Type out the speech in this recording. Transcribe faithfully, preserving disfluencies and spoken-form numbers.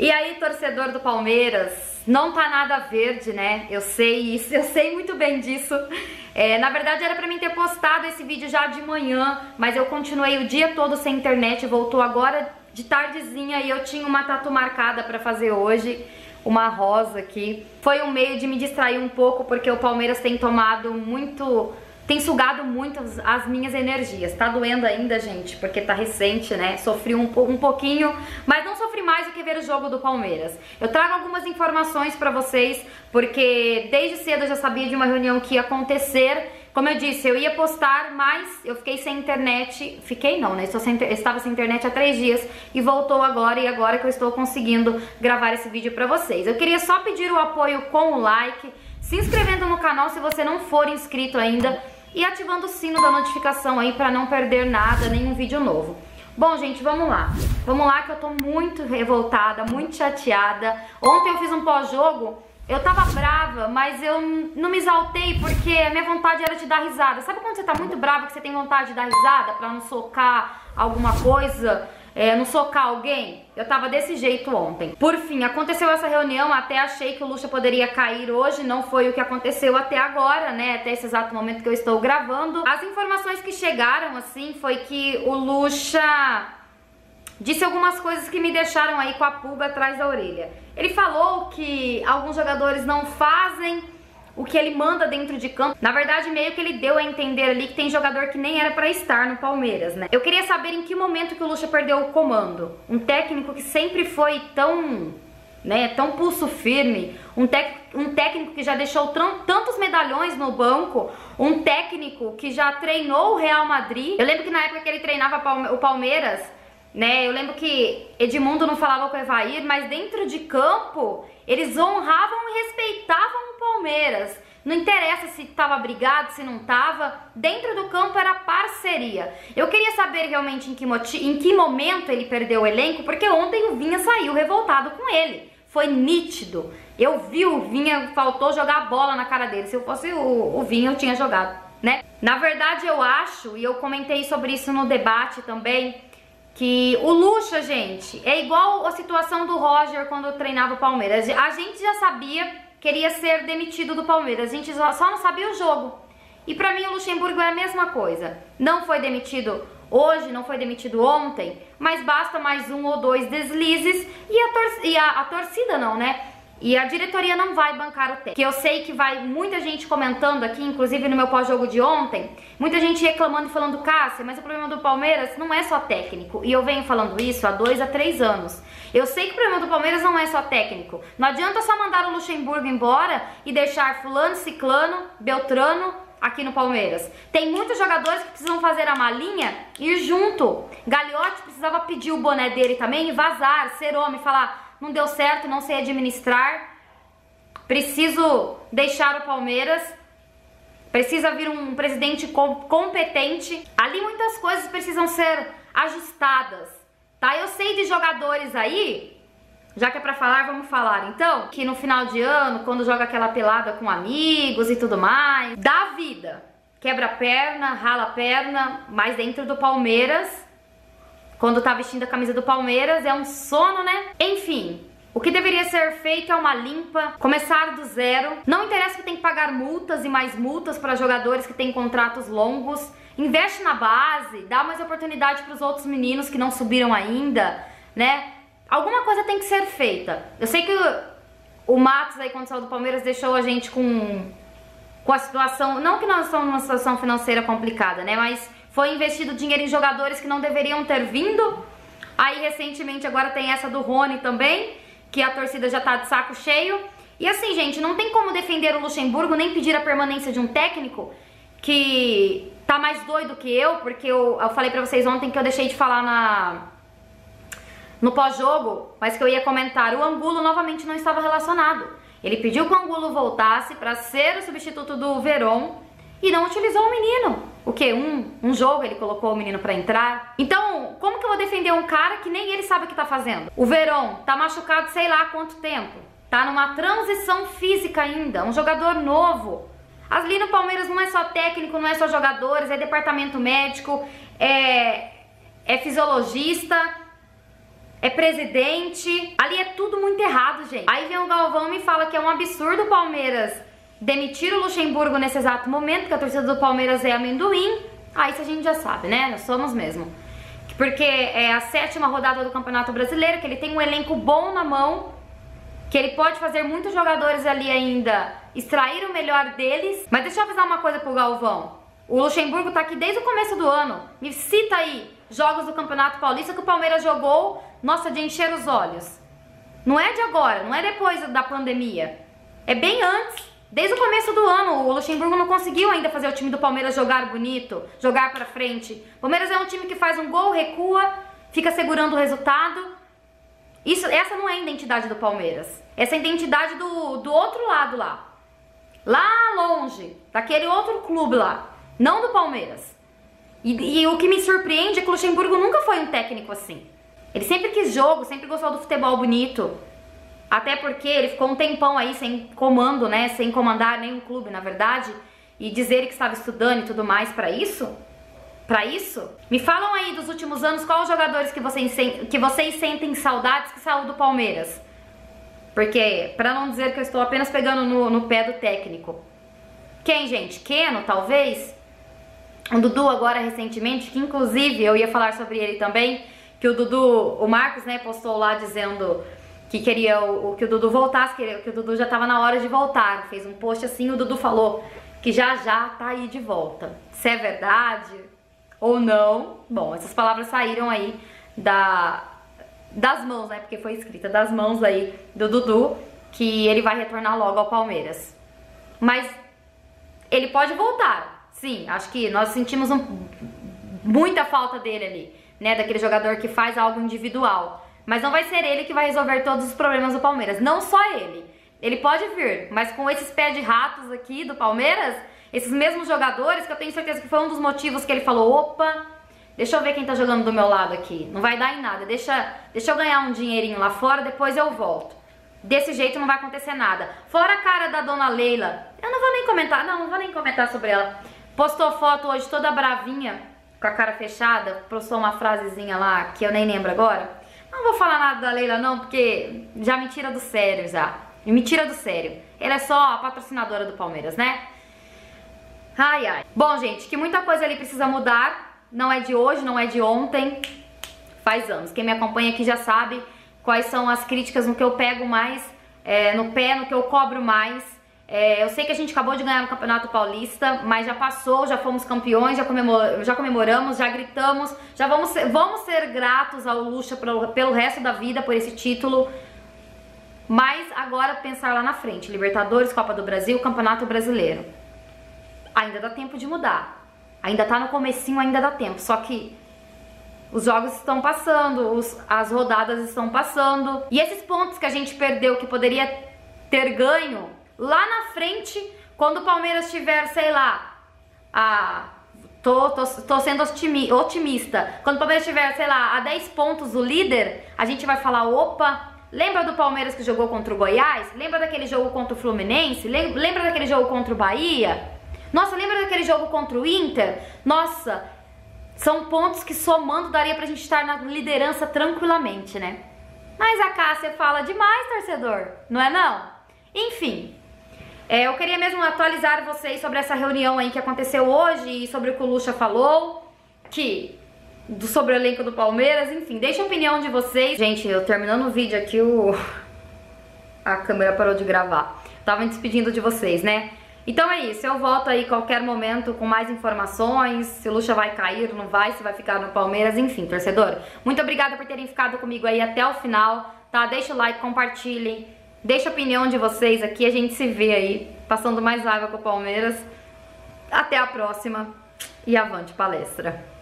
E aí, torcedor do Palmeiras, não tá nada verde, né? Eu sei isso, eu sei muito bem disso. É, na verdade, era pra mim ter postado esse vídeo já de manhã, mas eu continuei o dia todo sem internet, voltou agora de tardezinha e eu tinha uma tatu marcada pra fazer hoje, uma rosa aqui. Foi um meio de me distrair um pouco, porque o Palmeiras tem tomado muito... tem sugado muito as minhas energias. Tá doendo ainda, gente, porque tá recente, né? Sofri um, um pouquinho, mas não sofri mais do que ver o jogo do Palmeiras. Eu trago algumas informações pra vocês, porque desde cedo eu já sabia de uma reunião que ia acontecer. Como eu disse, eu ia postar, mas eu fiquei sem internet. Fiquei não, né? Eu sem, eu estava sem internet há três dias e voltou agora, e agora que eu estou conseguindo gravar esse vídeo pra vocês. Eu queria só pedir o apoio com o like, se inscrevendo no canal se você não for inscrito ainda, e ativando o sino da notificação aí pra não perder nada, nenhum vídeo novo. Bom, gente, vamos lá. Vamos lá que eu tô muito revoltada, muito chateada. Ontem eu fiz um pós-jogo, eu tava brava, mas eu não me exaltei porque a minha vontade era de dar risada. Sabe quando você tá muito brava que você tem vontade de dar risada pra não socar alguma coisa? É, não socar alguém? Eu tava desse jeito ontem. Por fim, aconteceu essa reunião, até achei que o Luxa poderia cair hoje, não foi o que aconteceu até agora, né, até esse exato momento que eu estou gravando. As informações que chegaram, assim, foi que o Luxa disse algumas coisas que me deixaram aí com a pulga atrás da orelha. Ele falou que alguns jogadores não fazem o que ele manda dentro de campo. Na verdade, meio que ele deu a entender ali que tem jogador que nem era pra estar no Palmeiras, né? Eu queria saber em que momento que o Luxa perdeu o comando. Um técnico que sempre foi tão, né, tão pulso firme, um, tec, um técnico que já deixou tantos medalhões no banco, um técnico que já treinou o Real Madrid. Eu lembro que na época que ele treinava o Palmeiras, né, eu lembro que Edmundo não falava com o Evair, mas dentro de campo eles honravam e respeitavam Palmeiras. Não interessa se tava brigado, se não tava, dentro do campo era parceria. Eu queria saber realmente em que, em que momento ele perdeu o elenco, porque ontem o Vinha saiu revoltado com ele. Foi nítido. Eu vi o Vinha, faltou jogar a bola na cara dele. Se eu fosse o, o Vinha, eu tinha jogado, né? Na verdade, eu acho, e eu comentei sobre isso no debate também, que o Luxa, gente, é igual a situação do Roger quando treinava o Palmeiras. A gente já sabia... queria ser demitido do Palmeiras, a gente só não sabia o jogo. E pra mim o Luxemburgo é a mesma coisa. Não foi demitido hoje, não foi demitido ontem, mas basta mais um ou dois deslizes e a, tor e a, a torcida não, né? E a diretoria não vai bancar o técnico. Que eu sei que vai muita gente comentando aqui, inclusive no meu pós-jogo de ontem, muita gente reclamando e falando, Cássia, mas o problema do Palmeiras não é só técnico. E eu venho falando isso há dois a três anos. Eu sei que o problema do Palmeiras não é só técnico. Não adianta só mandar o Luxemburgo embora e deixar fulano, ciclano, beltrano aqui no Palmeiras. Tem muitos jogadores que precisam fazer a malinha e ir junto. Gagliotti precisava pedir o boné dele também e vazar, ser homem, falar... não deu certo, não sei administrar, preciso deixar o Palmeiras, precisa vir um presidente competente. Ali muitas coisas precisam ser ajustadas, tá? Eu sei de jogadores aí, já que é pra falar, vamos falar então, que no final de ano, quando joga aquela pelada com amigos e tudo mais, dá vida, quebra a perna, rala a perna, mas dentro do Palmeiras... quando tá vestindo a camisa do Palmeiras, é um sono, né? Enfim, o que deveria ser feito é uma limpa, começar do zero. Não interessa que tem que pagar multas e mais multas para jogadores que têm contratos longos. Investe na base, dá mais oportunidade para os outros meninos que não subiram ainda, né? Alguma coisa tem que ser feita. Eu sei que o, o Matos, aí, quando saiu do Palmeiras, deixou a gente com, com a situação... não que nós estamos numa situação financeira complicada, né? Mas... foi investido dinheiro em jogadores que não deveriam ter vindo. Aí, recentemente, agora tem essa do Rony também, que a torcida já tá de saco cheio. E assim, gente, não tem como defender o Luxemburgo, nem pedir a permanência de um técnico que tá mais doido que eu, porque eu, eu falei pra vocês ontem que eu deixei de falar na, no pós-jogo, mas que eu ia comentar. O Angulo, novamente, não estava relacionado. Ele pediu que o Angulo voltasse pra ser o substituto do Verón e não utilizou o menino. O que? Um, um jogo ele colocou o menino pra entrar. Então, como que eu vou defender um cara que nem ele sabe o que tá fazendo? O Verón tá machucado sei lá há quanto tempo. Tá numa transição física ainda. Um jogador novo. Ali no Palmeiras não é só técnico, não é só jogadores. É departamento médico, é, é fisiologista. é presidente. Ali é tudo muito errado, gente. Aí vem o Galvão e me fala que é um absurdo o Palmeiras demitir o Luxemburgo nesse exato momento, que a torcida do Palmeiras é amendoim. Ah, isso a gente já sabe, né? Nós somos mesmo. Porque é a sétima rodada do Campeonato Brasileiro, que ele tem um elenco bom na mão, que ele pode fazer muitos jogadores ali ainda extrair o melhor deles. Mas deixa eu avisar uma coisa pro Galvão. O Luxemburgo tá aqui desde o começo do ano. Me cita aí jogos do Campeonato Paulista que o Palmeiras jogou, nossa, de encher os olhos. Não é de agora, não é depois da pandemia. É bem antes. Desde o começo do ano, o Luxemburgo não conseguiu ainda fazer o time do Palmeiras jogar bonito, jogar pra frente. O Palmeiras é um time que faz um gol, recua, fica segurando o resultado. Isso, essa não é a identidade do Palmeiras. Essa é a identidade do, do outro lado lá. Lá longe, daquele outro clube lá. Não do Palmeiras. E, e o que me surpreende é que o Luxemburgo nunca foi um técnico assim. Ele sempre quis jogo, sempre gostou do futebol bonito. Até porque ele ficou um tempão aí sem comando, né? Sem comandar nenhum clube, na verdade. E dizer que estava estudando e tudo mais pra isso? Pra isso? Me falam aí dos últimos anos quais os jogadores que vocês, que vocês sentem saudades que saiu do Palmeiras. Porque, pra não dizer que eu estou apenas pegando no, no pé do técnico. Quem, gente? Keno, talvez? O Dudu agora recentemente, que inclusive eu ia falar sobre ele também. Que o Dudu, o Marcos, né, postou lá dizendo... que queria o, que o Dudu voltasse, que o Dudu já tava na hora de voltar. Fez um post assim, o Dudu falou que já já tá aí de volta. Se é verdade ou não, bom, essas palavras saíram aí da, das mãos, né, porque foi escrita das mãos aí do Dudu, que ele vai retornar logo ao Palmeiras. Mas ele pode voltar, sim, acho que nós sentimos um, muita falta dele ali, né, daquele jogador que faz algo individual. Mas não vai ser ele que vai resolver todos os problemas do Palmeiras. Não só ele. Ele pode vir, mas com esses pés de ratos aqui do Palmeiras, esses mesmos jogadores, que eu tenho certeza que foi um dos motivos que ele falou, opa, deixa eu ver quem tá jogando do meu lado aqui. Não vai dar em nada. Deixa, deixa eu ganhar um dinheirinho lá fora, depois eu volto. Desse jeito não vai acontecer nada. Fora a cara da dona Leila. Eu não vou nem comentar, não, não vou nem comentar sobre ela. Postou foto hoje toda bravinha, com a cara fechada. Postou uma frasezinha lá, que eu nem lembro agora. Não vou falar nada da Leila não, porque já me tira do sério já. Me tira do sério. Ela é só a patrocinadora do Palmeiras, né? Ai, ai. Bom, gente, que muita coisa ali precisa mudar. Não é de hoje, não é de ontem. Faz anos. Quem me acompanha aqui já sabe quais são as críticas no que eu pego mais, é, no pé, no que eu cobro mais. É, eu sei que a gente acabou de ganhar no Campeonato Paulista, mas já passou, já fomos campeões, já, comemor já comemoramos, já gritamos, já vamos ser, vamos ser gratos ao Luxa pelo, pelo resto da vida por esse título. Mas agora pensar lá na frente, Libertadores, Copa do Brasil, Campeonato Brasileiro. Ainda dá tempo de mudar, ainda tá no comecinho, ainda dá tempo, só que... os jogos estão passando, os, as rodadas estão passando, e esses pontos que a gente perdeu, que poderia ter ganho... lá na frente, quando o Palmeiras tiver, sei lá, a... tô, tô, tô sendo otimista. Quando o Palmeiras tiver, sei lá, a dez pontos o líder, a gente vai falar, opa, lembra do Palmeiras que jogou contra o Goiás? Lembra daquele jogo contra o Fluminense? Lembra daquele jogo contra o Bahia? Nossa, lembra daquele jogo contra o Inter? Nossa, são pontos que somando daria pra gente estar na liderança tranquilamente, né? Mas a Cássia fala demais, torcedor, não é não? Enfim... é, eu queria mesmo atualizar vocês sobre essa reunião aí que aconteceu hoje e sobre o que o Luxa falou, que, do, sobre o elenco do Palmeiras, enfim, deixa a opinião de vocês. Gente, eu terminando o vídeo aqui, o... a câmera parou de gravar. Tava me despedindo de vocês, né? Então é isso, eu volto aí qualquer momento com mais informações, se o Luxa vai cair, não vai, se vai ficar no Palmeiras, enfim, torcedor. Muito obrigada por terem ficado comigo aí até o final, tá? Deixa o like, compartilhem. Deixa a opinião de vocês aqui, a gente se vê aí, passando mais raiva com o Palmeiras. Até a próxima e avante palestra!